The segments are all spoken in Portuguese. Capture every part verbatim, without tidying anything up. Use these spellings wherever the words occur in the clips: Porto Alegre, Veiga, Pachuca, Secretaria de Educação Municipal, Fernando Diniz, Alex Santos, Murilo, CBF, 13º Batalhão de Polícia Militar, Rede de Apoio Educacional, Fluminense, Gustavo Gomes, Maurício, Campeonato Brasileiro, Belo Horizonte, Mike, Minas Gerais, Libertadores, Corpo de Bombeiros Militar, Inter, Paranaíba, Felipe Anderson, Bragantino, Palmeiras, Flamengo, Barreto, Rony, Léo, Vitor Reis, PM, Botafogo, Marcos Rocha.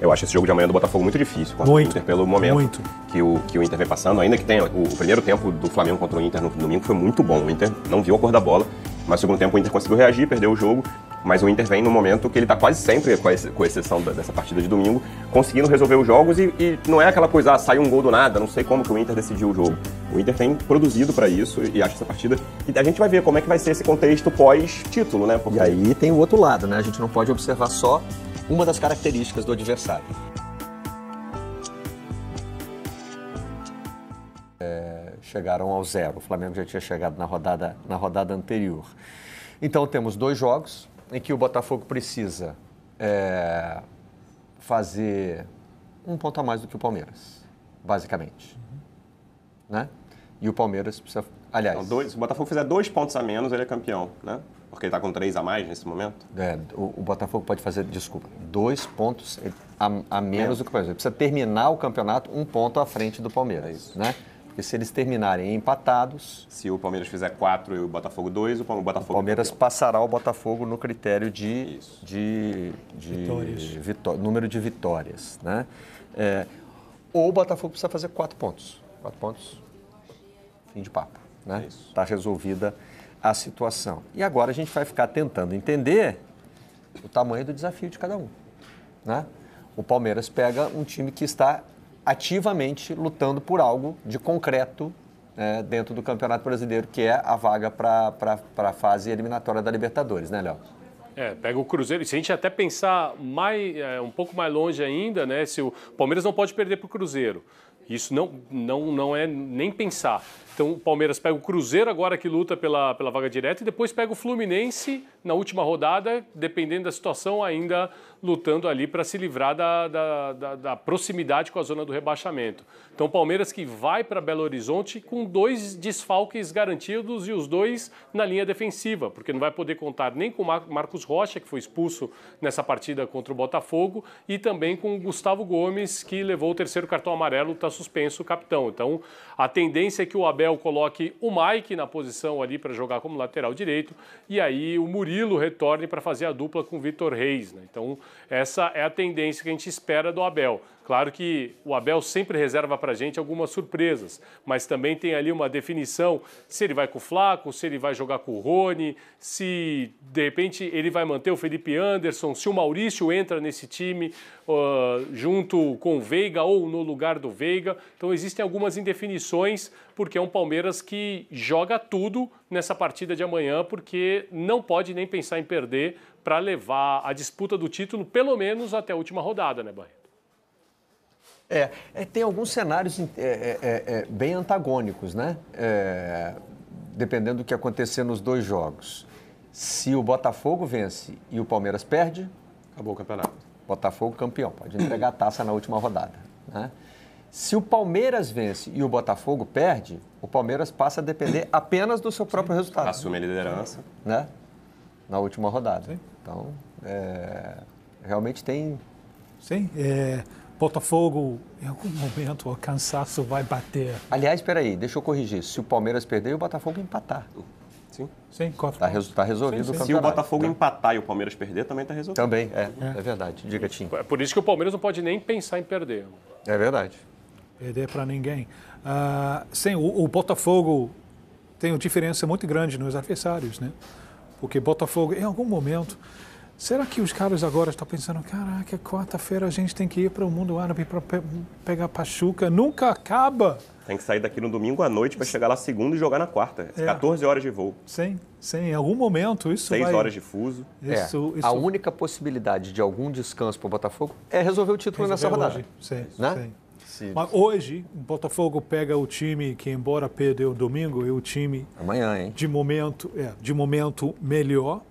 Eu acho esse jogo de amanhã do Botafogo muito difícil contra muito, o Inter pelo momento muito. Que, o, que o Inter vem passando. Ainda que tenha o, o primeiro tempo do Flamengo contra o Inter no domingo foi muito bom. O Inter não viu a cor da bola, mas no segundo tempo o Inter conseguiu reagir, perdeu o jogo. Mas o Inter vem no momento que ele tá quase sempre, com exceção dessa partida de domingo, conseguindo resolver os jogos e, e não é aquela coisa, ah, saiu um gol do nada, não sei como que o Inter decidiu o jogo. O Inter tem produzido para isso e acha essa partida. E a gente vai ver como é que vai ser esse contexto pós-título, né? Porque... E aí tem o outro lado, né? A gente não pode observar só uma das características do adversário. É, chegaram ao zero. O Flamengo já tinha chegado na rodada, na rodada anterior. Então temos dois jogos em que o Botafogo precisa é, fazer um ponto a mais do que o Palmeiras, basicamente. Uhum. Né? E o Palmeiras precisa... Aliás... Não, dois, se o Botafogo fizer dois pontos a menos, ele é campeão, né? Porque ele está com três a mais nesse momento. É, o, o Botafogo pode fazer, desculpa, dois pontos a, a menos é. do que o Palmeiras. Ele precisa terminar o campeonato um ponto à frente do Palmeiras, é isso. Né? Porque se eles terminarem empatados... Se o Palmeiras fizer quatro e o Botafogo dois, o Botafogo... O Palmeiras passará o Botafogo no critério de, de, de vitórias. Vitó- número de vitórias. Né? É, ou o Botafogo precisa fazer quatro pontos. Quatro pontos, fim de papo. Né? Está resolvida a situação. E agora a gente vai ficar tentando entender o tamanho do desafio de cada um. Né? O Palmeiras pega um time que está... ativamente lutando por algo de concreto é, dentro do Campeonato Brasileiro, que é a vaga para a fase eliminatória da Libertadores, né, Léo? É, pega o Cruzeiro, e se a gente até pensar mais, é, um pouco mais longe ainda, né, se o Palmeiras não pode perder para o Cruzeiro, isso não, não, não é nem pensar. Então o Palmeiras pega o Cruzeiro agora que luta pela, pela vaga direta e depois pega o Fluminense na última rodada, dependendo da situação, ainda lutando ali para se livrar da, da, da, da proximidade com a zona do rebaixamento. Então o Palmeiras que vai para Belo Horizonte com dois desfalques garantidos e os dois na linha defensiva, porque não vai poder contar nem com o Mar- Marcos Rocha, que foi expulso nessa partida contra o Botafogo, e também com o Gustavo Gomes, que levou o terceiro cartão amarelo, está suspenso o capitão. Então a tendência é que o Abel coloque o Mike na posição ali para jogar como lateral direito e aí o Murilo retorne para fazer a dupla com o Vitor Reis, né? Então essa é a tendência que a gente espera do Abel. Claro que o Abel sempre reserva para a gente algumas surpresas, mas também tem ali uma definição se ele vai com o Flaco, se ele vai jogar com o Rony, se de repente ele vai manter o Felipe Anderson, se o Maurício entra nesse time uh, junto com o Veiga ou no lugar do Veiga. Então existem algumas indefinições, porque é um Palmeiras que joga tudo nessa partida de amanhã, porque não pode nem pensar em perder para levar a disputa do título pelo menos até a última rodada, né, Barreto? É, é, tem alguns cenários é, é, é, bem antagônicos, né? É, dependendo do que acontecer nos dois jogos. Se o Botafogo vence e o Palmeiras perde... Acabou o campeonato. Botafogo campeão, pode entregar a taça na última rodada, né? Se o Palmeiras vence e o Botafogo perde, o Palmeiras passa a depender apenas do seu próprio resultado. Assume a liderança. Né? Na última rodada. Sim. Então, é... realmente tem... Sim, é... Botafogo, em algum momento, o cansaço vai bater. Aliás, espera aí, deixa eu corrigir. Se o Palmeiras perder, o Botafogo empatar. Sim, sim, quatro. Está reso, tá resolvido sim, sim. o campeonato. Se o Botafogo então... empatar e o Palmeiras perder, também está resolvido. Também, é, é, é verdade. Diga, Tim. É por isso que o Palmeiras não pode nem pensar em perder. É verdade. Perder para ninguém. Ah, sim, o, o Botafogo tem uma diferença muito grande nos adversários, né? Porque Botafogo, em algum momento, será que os caras agora estão pensando, caraca, quarta-feira a gente tem que ir para o mundo árabe para pe- pegar Pachuca, nunca acaba. Tem que sair daqui no domingo à noite para chegar lá segunda e jogar na quarta. É. catorze horas de voo. Sim, sim, em algum momento isso vai... seis horas de fuso. Isso, é. isso... A única possibilidade de algum descanso para o Botafogo é resolver o título resolver nessa rodada. Hoje. Sim, né? sim. Sim. Mas hoje, o Botafogo pega o time que, embora perdeu domingo, é o time amanhã, hein? De momento, é, de momento melhor,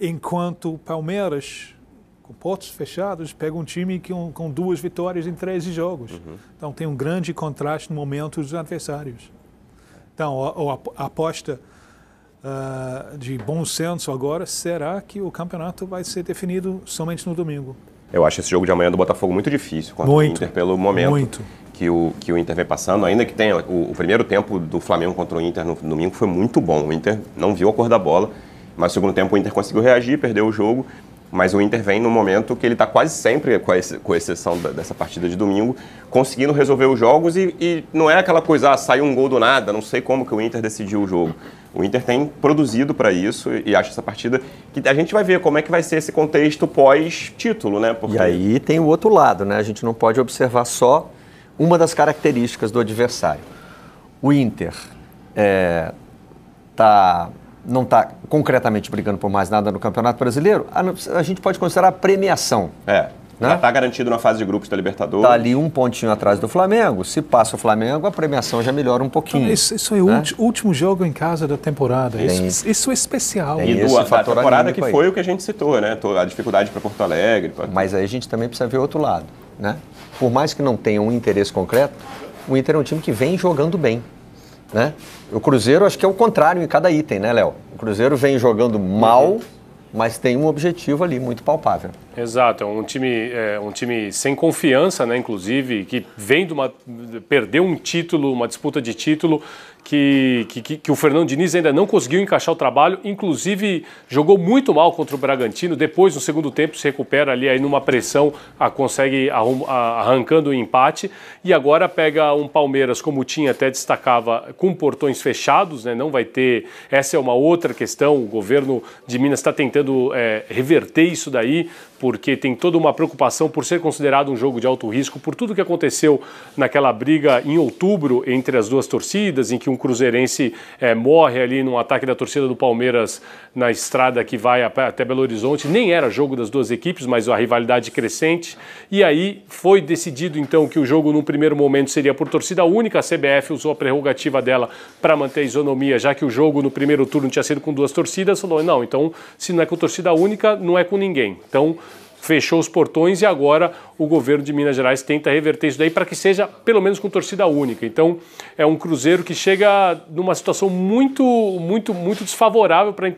enquanto o Palmeiras, com portas fechadas, pega um time que, um, com duas vitórias em treze jogos. Uhum. Então, tem um grande contraste no momento dos adversários. Então, a, a aposta uh, de bom senso agora será que o campeonato vai ser definido somente no domingo. Eu acho esse jogo de amanhã do Botafogo muito difícil contra muito, o Inter pelo momento muito. Que, o, que o Inter vem passando. Ainda que tenha o, o primeiro tempo do Flamengo contra o Inter no, no domingo foi muito bom. O Inter não viu a cor da bola, mas no segundo tempo o Inter conseguiu reagir, perdeu o jogo. Mas o Inter vem num momento que ele está quase sempre, com exceção dessa partida de domingo, conseguindo resolver os jogos e, e não é aquela coisa, ah, saiu um gol do nada, não sei como que o Inter decidiu o jogo. O Inter tem produzido para isso e acha essa partida que a gente vai ver como é que vai ser esse contexto pós-título, né? Porque... E aí tem o outro lado, né? A gente não pode observar só uma das características do adversário. O Inter é, tá... não está concretamente brigando por mais nada no Campeonato Brasileiro, a, a gente pode considerar a premiação. É, né? Já está garantido na fase de grupos da Libertadores. Está ali um pontinho atrás do Flamengo. Se passa o Flamengo, a premiação já melhora um pouquinho. Isso, isso é o né? último jogo em casa da temporada. Isso, isso é especial. Tem e do, a temporada que foi o que a gente citou, né? A dificuldade para Porto Alegre. Pra... Mas aí a gente também precisa ver o outro lado, né? Por mais que não tenha um interesse concreto, o Inter é um time que vem jogando bem. Né? O Cruzeiro acho que é o contrário em cada item, né, Léo? O Cruzeiro vem jogando mal, mas tem um objetivo ali muito palpável. Exato, é um time, é, um time sem confiança, né, inclusive, que vem de uma... perdeu um título, uma disputa de título, que, que, que o Fernando Diniz ainda não conseguiu encaixar o trabalho, inclusive jogou muito mal contra o Bragantino, depois no segundo tempo se recupera ali, aí numa pressão, a, consegue arrum, a, arrancando o empate, e agora pega um Palmeiras, como o Tim até destacava, com portões fechados, né, não vai ter... Essa é uma outra questão, o governo de Minas está tentando É, reverter isso daí, porque tem toda uma preocupação por ser considerado um jogo de alto risco, por tudo que aconteceu naquela briga em outubro entre as duas torcidas, em que um cruzeirense é, morre ali num ataque da torcida do Palmeiras na estrada que vai até Belo Horizonte. Nem era jogo das duas equipes, mas a rivalidade crescente. E aí foi decidido então que o jogo num primeiro momento seria por torcida única. A C B F usou a prerrogativa dela para manter a isonomia, já que o jogo no primeiro turno tinha sido com duas torcidas. Falou, não, então se não é com torcida única, não é com ninguém. Então, fechou os portões e agora o governo de Minas Gerais tenta reverter isso daí para que seja, pelo menos, com torcida única. Então, é um Cruzeiro que chega numa situação muito, muito, muito desfavorável para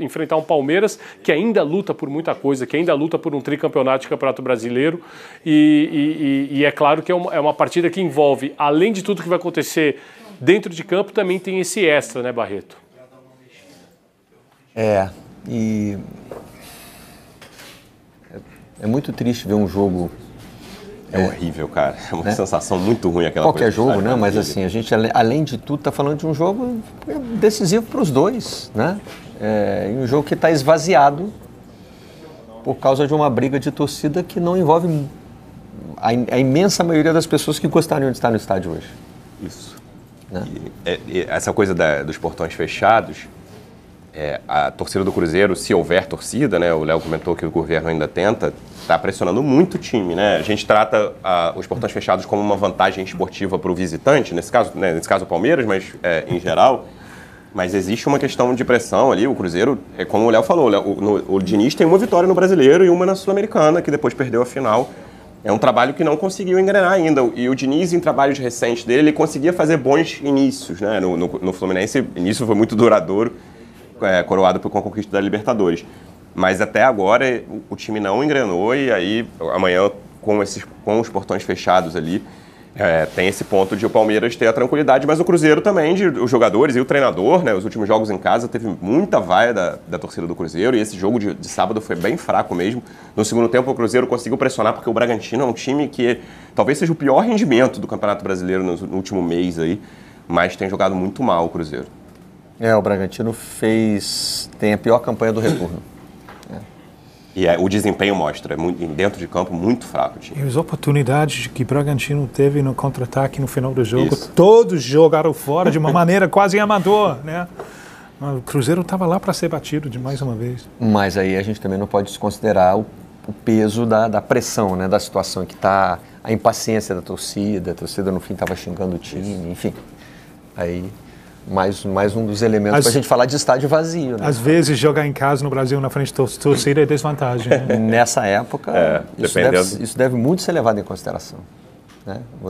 enfrentar um Palmeiras que ainda luta por muita coisa, que ainda luta por um tricampeonato de Campeonato Brasileiro. E, e, e é claro que é uma, é uma partida que envolve, além de tudo que vai acontecer dentro de campo, também tem esse extra, né, Barreto? É... E é muito triste ver um jogo... É, é horrível, cara. É uma né? sensação muito ruim aquela Qualquer coisa. Qualquer jogo, né? Mas assim, a gente, além de tudo, está falando de um jogo decisivo para os dois, né? É um jogo que está esvaziado por causa de uma briga de torcida que não envolve a, a imensa maioria das pessoas que gostariam de estar no estádio hoje. Isso. Né? E, e essa coisa da, dos portões fechados... É, a torcida do Cruzeiro, se houver torcida, né, o Léo comentou que o governo ainda tenta, está pressionando muito o time, né? A gente trata a, os portões fechados como uma vantagem esportiva para o visitante, nesse caso, né, nesse caso o Palmeiras, mas é, em geral. Mas existe uma questão de pressão ali. O Cruzeiro, é como o Léo falou, o, Léo, o, o Diniz tem uma vitória no Brasileiro e uma na Sul-Americana, que depois perdeu a final. É um trabalho que não conseguiu engrenar ainda. E o Diniz, em trabalhos recentes dele, ele conseguia fazer bons inícios, né? No, no, no Fluminense, o início foi muito duradouro. É, coroado por conquista da Libertadores. Mas até agora o, o time não engrenou e aí amanhã com, esses, com os portões fechados ali é, tem esse ponto de o Palmeiras ter a tranquilidade, mas o Cruzeiro também, de, os jogadores e o treinador, né? Os últimos jogos em casa teve muita vaia da, da torcida do Cruzeiro e esse jogo de, de sábado foi bem fraco mesmo. No segundo tempo o Cruzeiro conseguiu pressionar porque o Bragantino é um time que talvez seja o pior rendimento do Campeonato Brasileiro no, no último mês aí, mas tem jogado muito mal o Cruzeiro. É, o Bragantino fez... tem a pior campanha do retorno. É. E é, o desempenho mostra, é muito, dentro de campo, muito fraco. Time. E as oportunidades que o Bragantino teve no contra-ataque no final do jogo, isso. Todos jogaram fora de uma maneira quase amador, né? O Cruzeiro estava lá para ser batido de mais uma vez. Mas aí a gente também não pode desconsiderar o, o peso da, da pressão, né? Da situação que está... a impaciência da torcida, a torcida no fim estava xingando o time, isso. Enfim. Aí... Mais, mais um dos elementos para a gente falar de estádio vazio. Né? Às vezes, jogar em casa no Brasil na frente da torcida é desvantagem. Né? Nessa época, é, isso, deve, isso deve muito ser levado em consideração. Né? Você